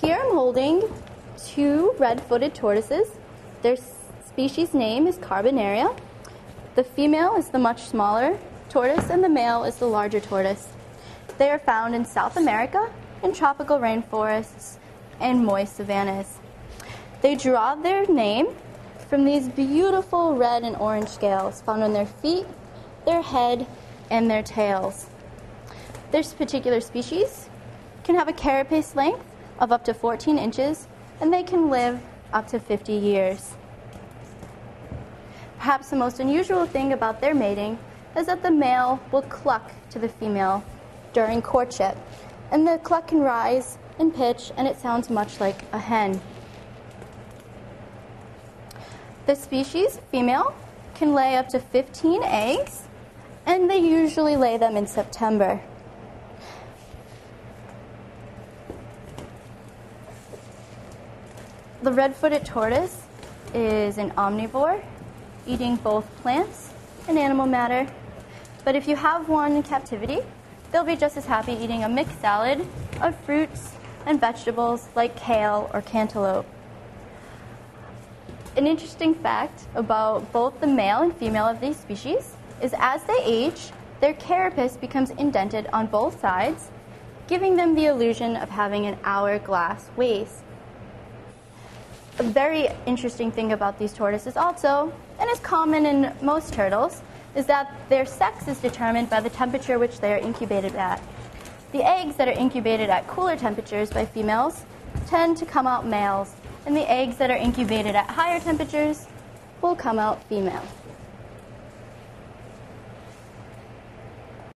Here I'm holding two red-footed tortoises. Their species name is Carbonaria. The female is the much smaller tortoise and the male is the larger tortoise. They are found in South America, in tropical rainforests and moist savannas. They draw their name from these beautiful red and orange scales found on their feet, their head, and their tails. This particular species can have a carapace length of up to 14 inches, and they can live up to 50 years. Perhaps the most unusual thing about their mating is that the male will cluck to the female during courtship, and the cluck can rise in pitch, and it sounds much like a hen. This species, female, can lay up to 15 eggs, and they usually lay them in September. The red-footed tortoise is an omnivore, eating both plants and animal matter. But if you have one in captivity, they'll be just as happy eating a mixed salad of fruits and vegetables like kale or cantaloupe. An interesting fact about both the male and female of these species is as they age, their carapace becomes indented on both sides, giving them the illusion of having an hourglass waist. A very interesting thing about these tortoises also, and is common in most turtles, is that their sex is determined by the temperature which they are incubated at. The eggs that are incubated at cooler temperatures by females tend to come out males, and the eggs that are incubated at higher temperatures will come out female.